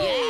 Yeah!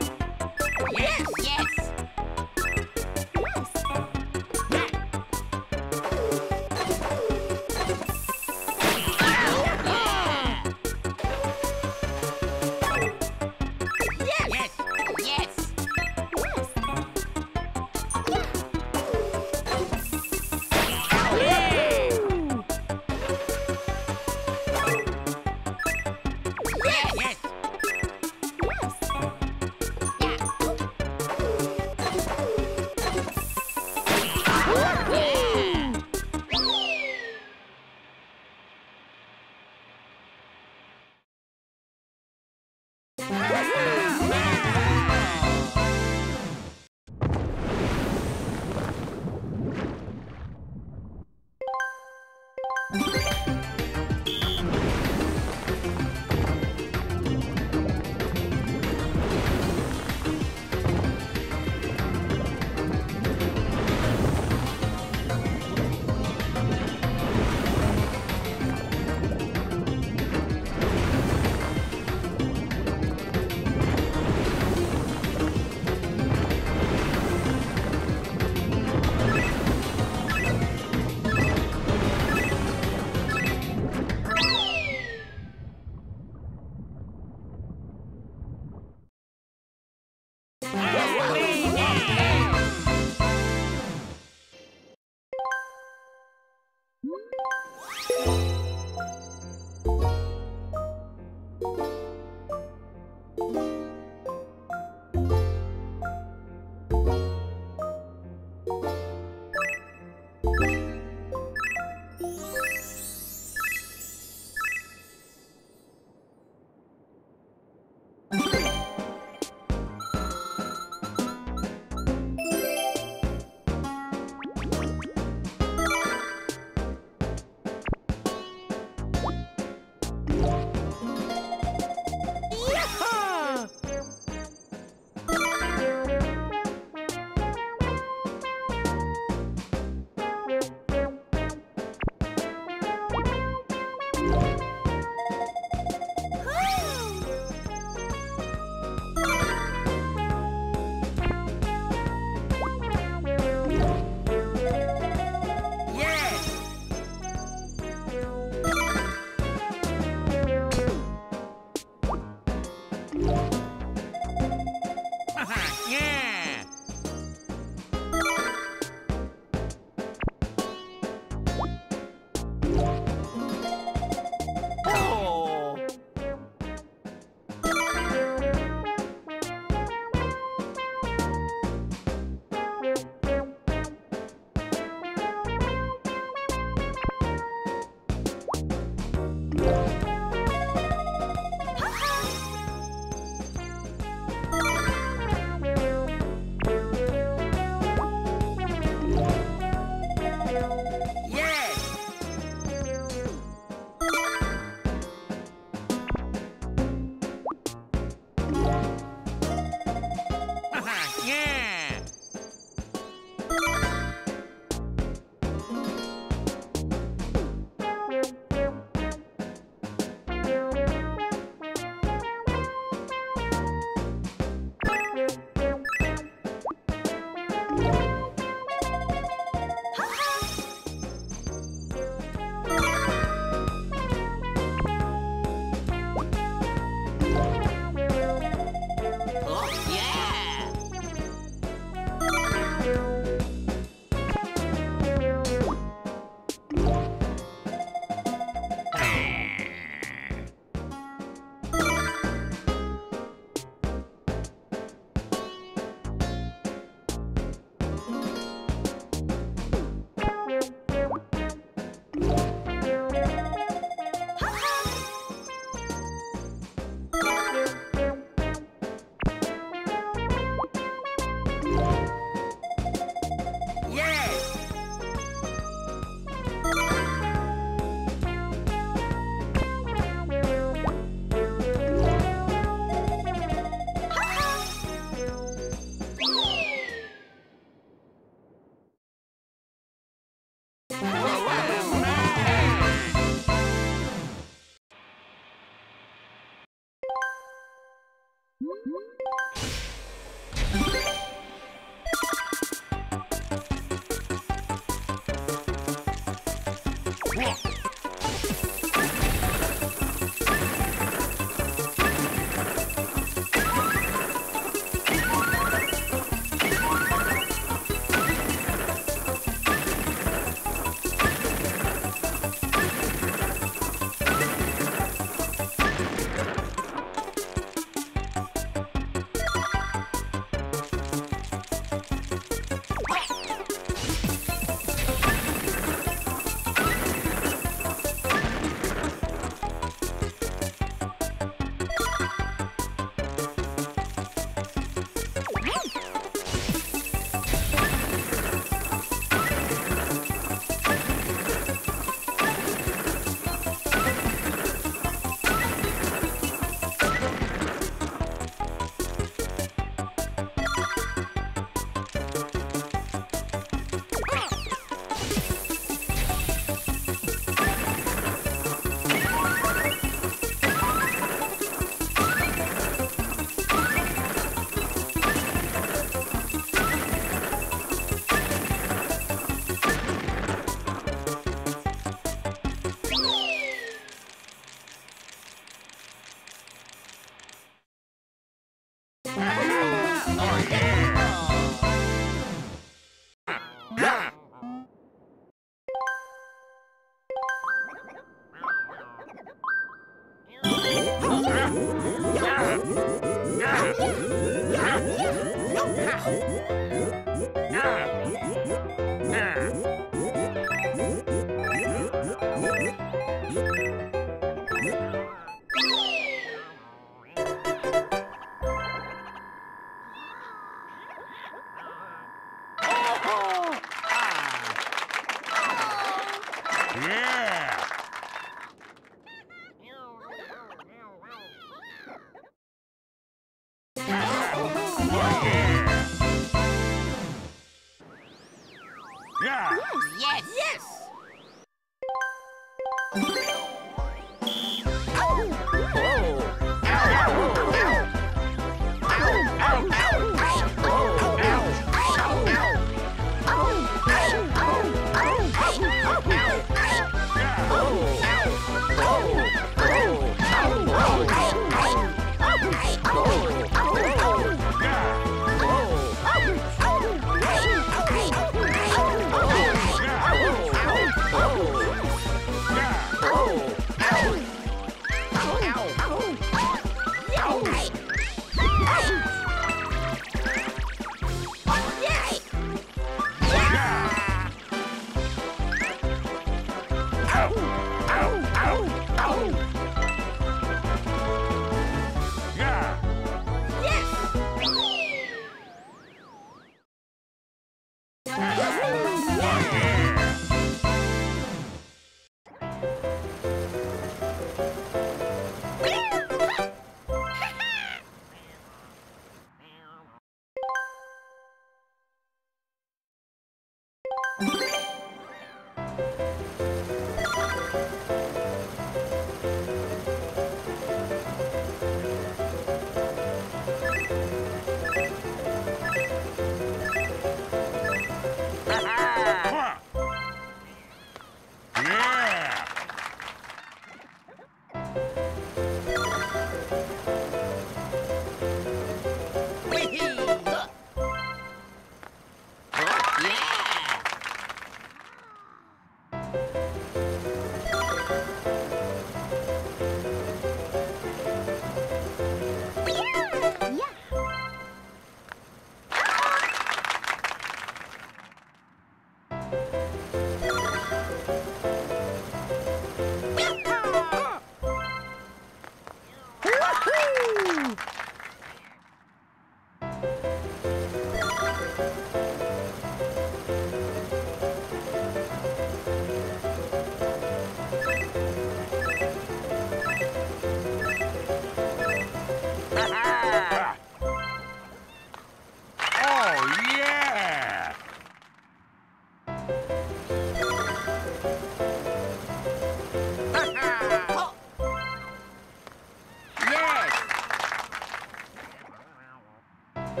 Yeah!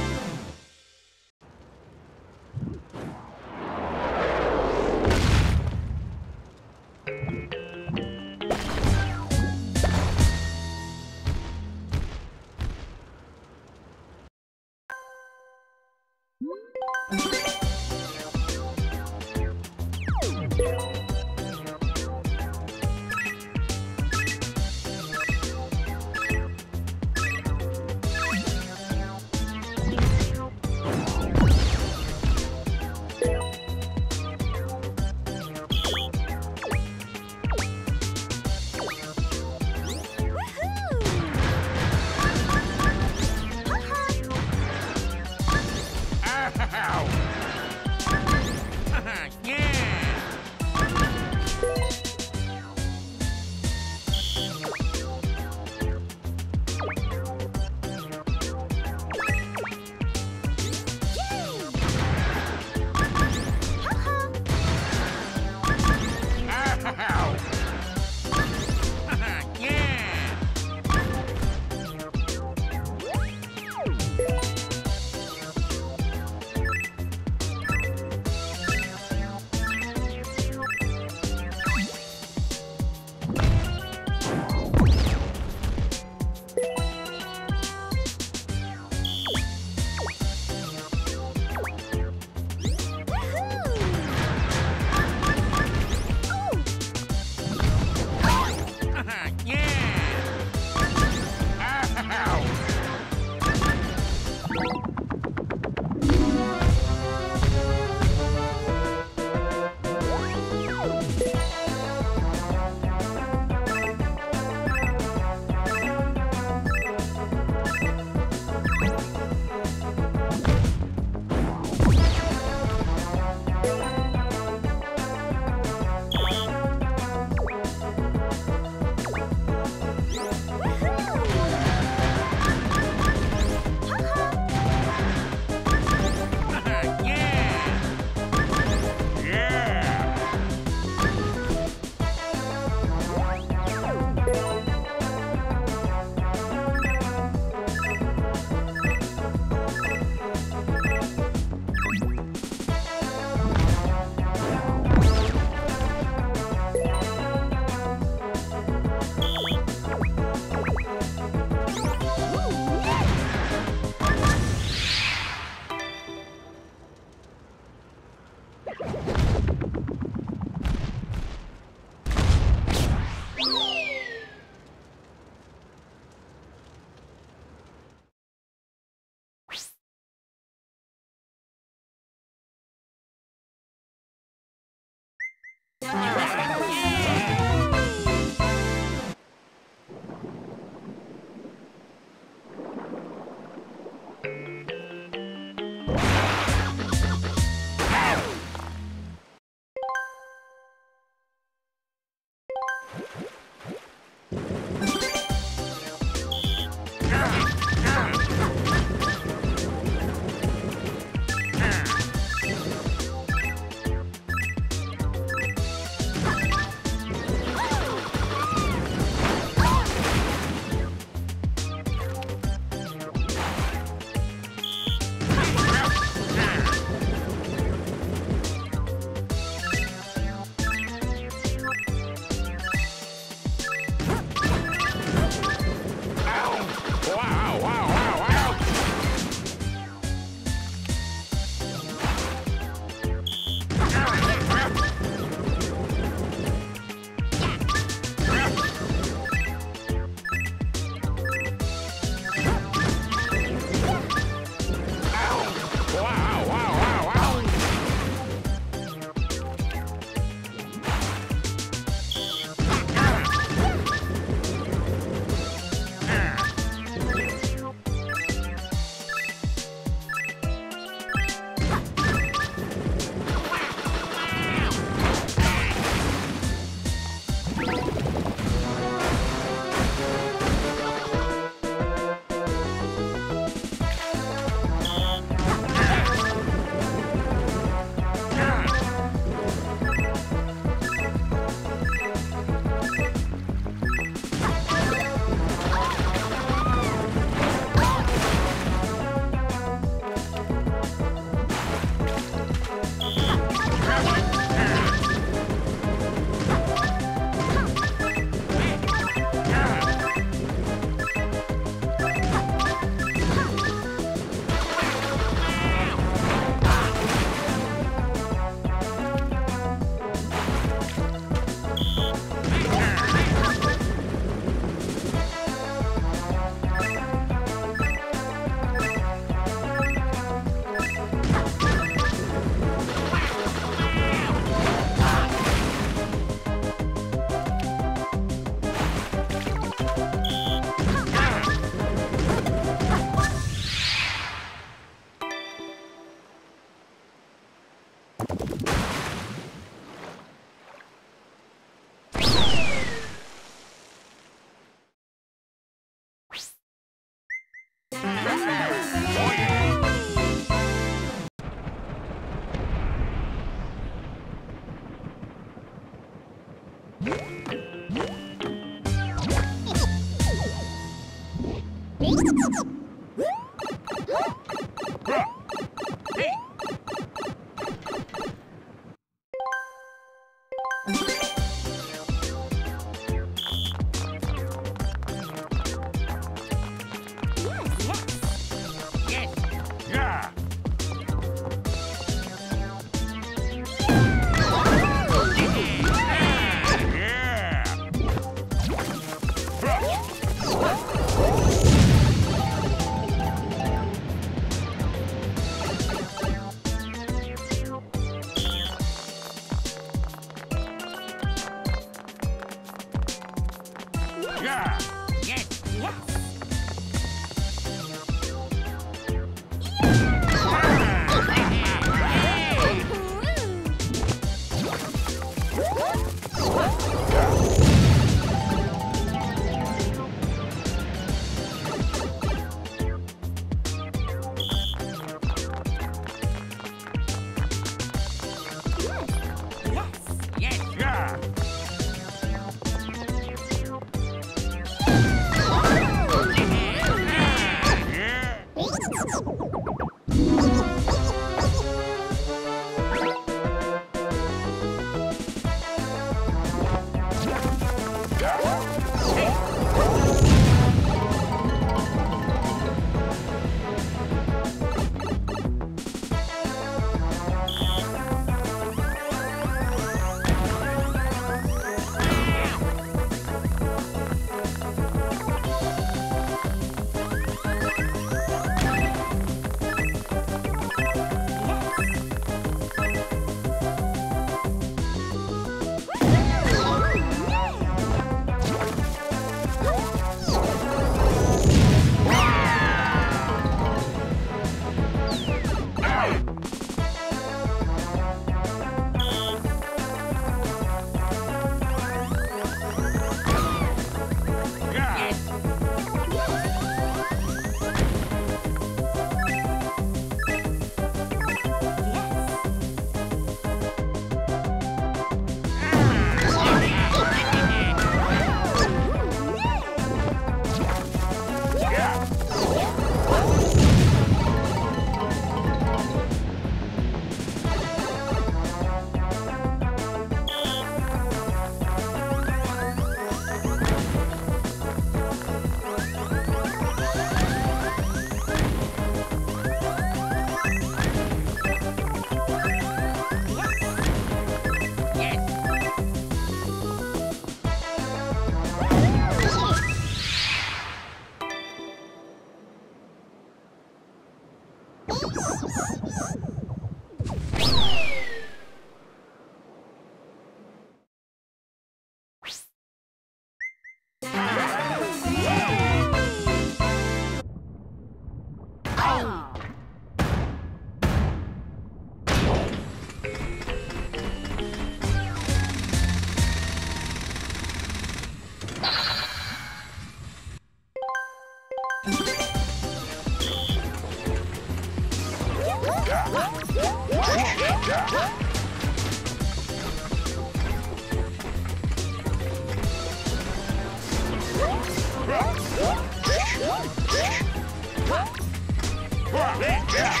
Yeah.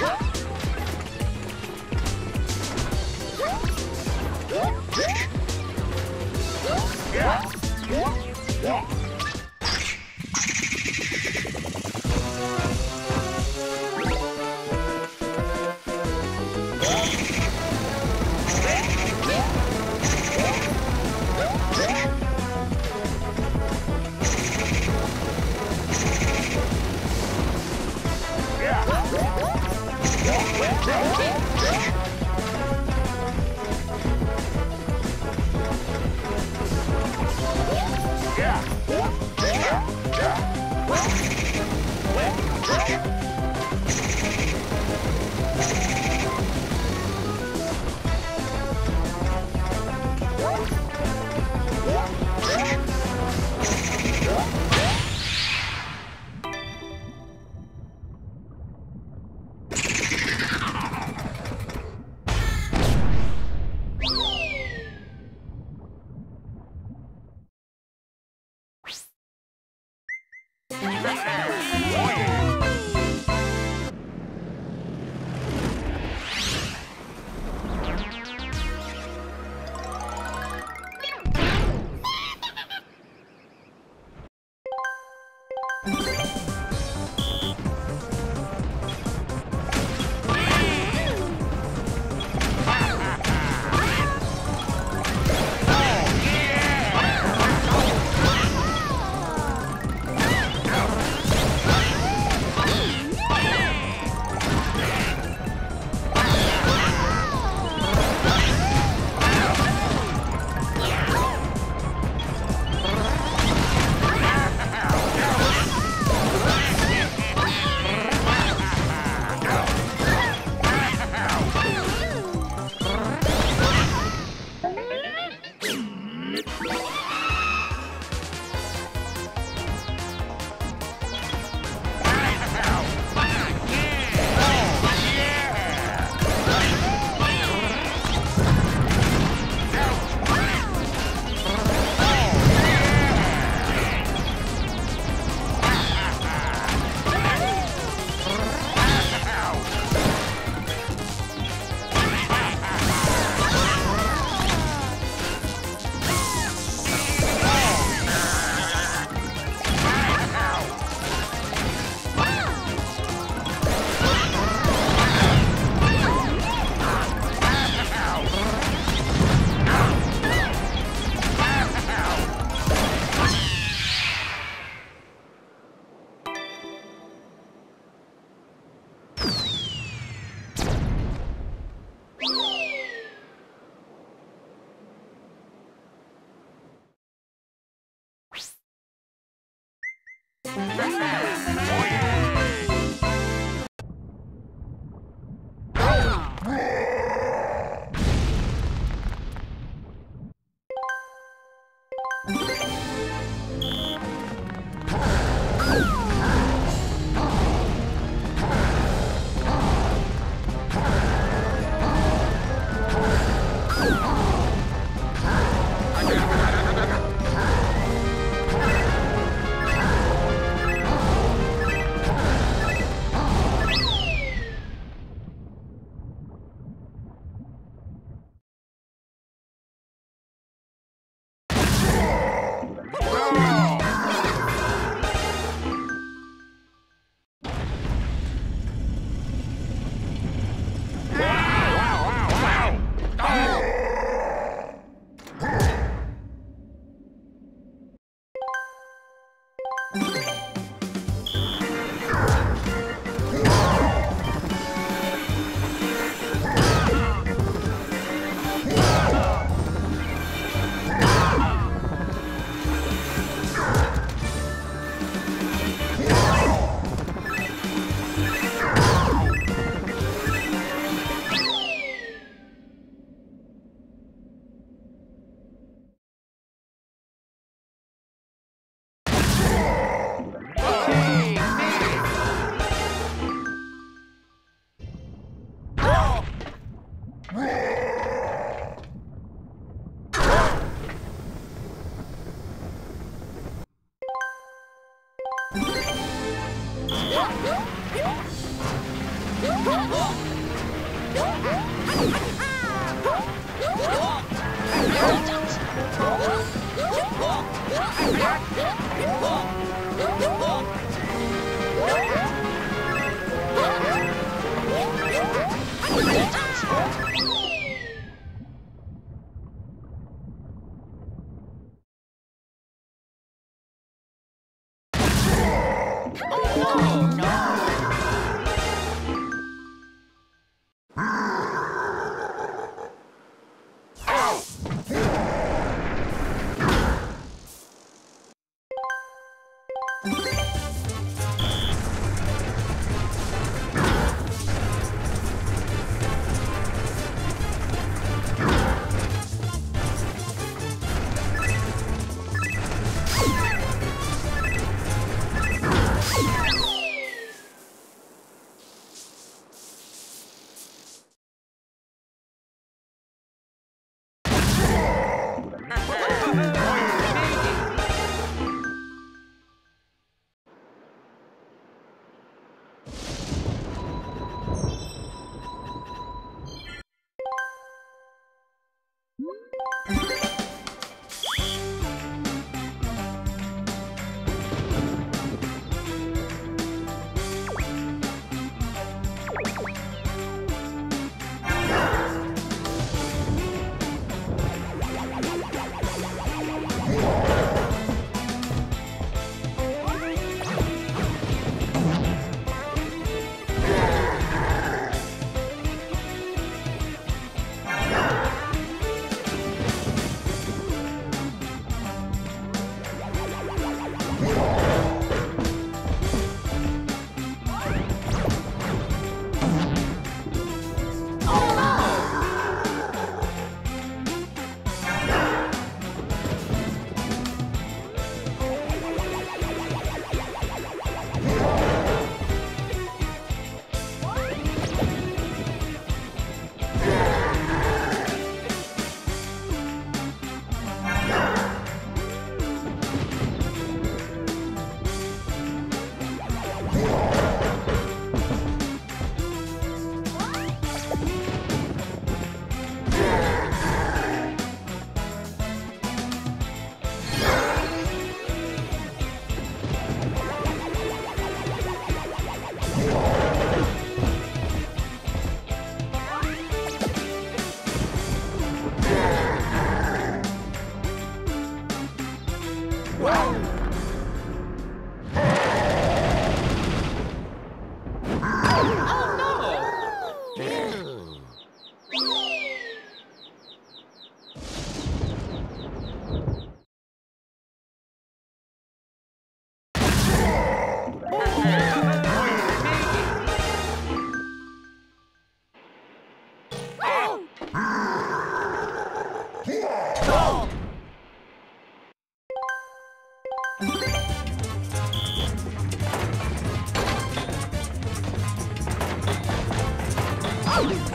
Oh!